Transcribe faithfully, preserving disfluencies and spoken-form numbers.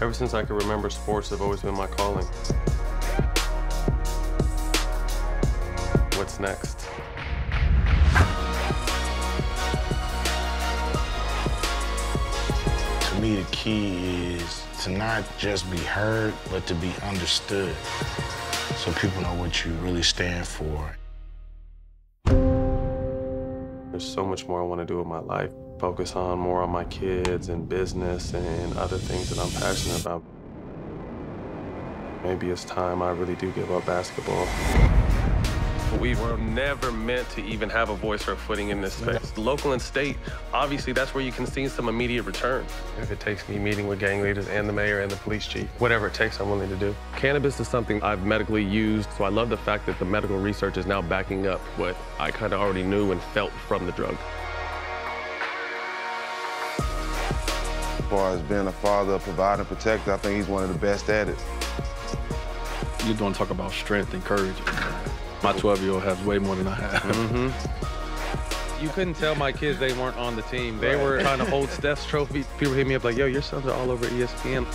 Ever since I can remember, sports have always been my calling. What's next? To me, the key is to not just be heard, but to be understood, so people know what you really stand for. There's so much more I want to do with my life. Focus on more on my kids and business and other things that I'm passionate about. Maybe it's time I really do give up basketball. We were never meant to even have a voice or a footing in this space. Local and state, obviously that's where you can see some immediate return. If it takes me meeting with gang leaders and the mayor and the police chief, whatever it takes, I'm willing to do. Cannabis is something I've medically used, so I love the fact that the medical research is now backing up what I kind of already knew and felt from the drug. As far as being a father, provider, protector, I think he's one of the best at it. You don't talk about strength and courage. My twelve-year-old has way more than I have. Mm-hmm. You couldn't tell my kids they weren't on the team. They right. were trying to hold Steph's trophy. People hit me up like, yo, your sons are all over E S P N.